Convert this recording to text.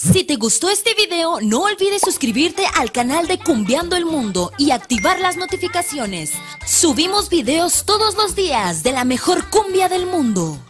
Si te gustó este video, no olvides suscribirte al canal de Cumbiando el Mundo y activar las notificaciones. Subimos videos todos los días de la mejor cumbia del mundo.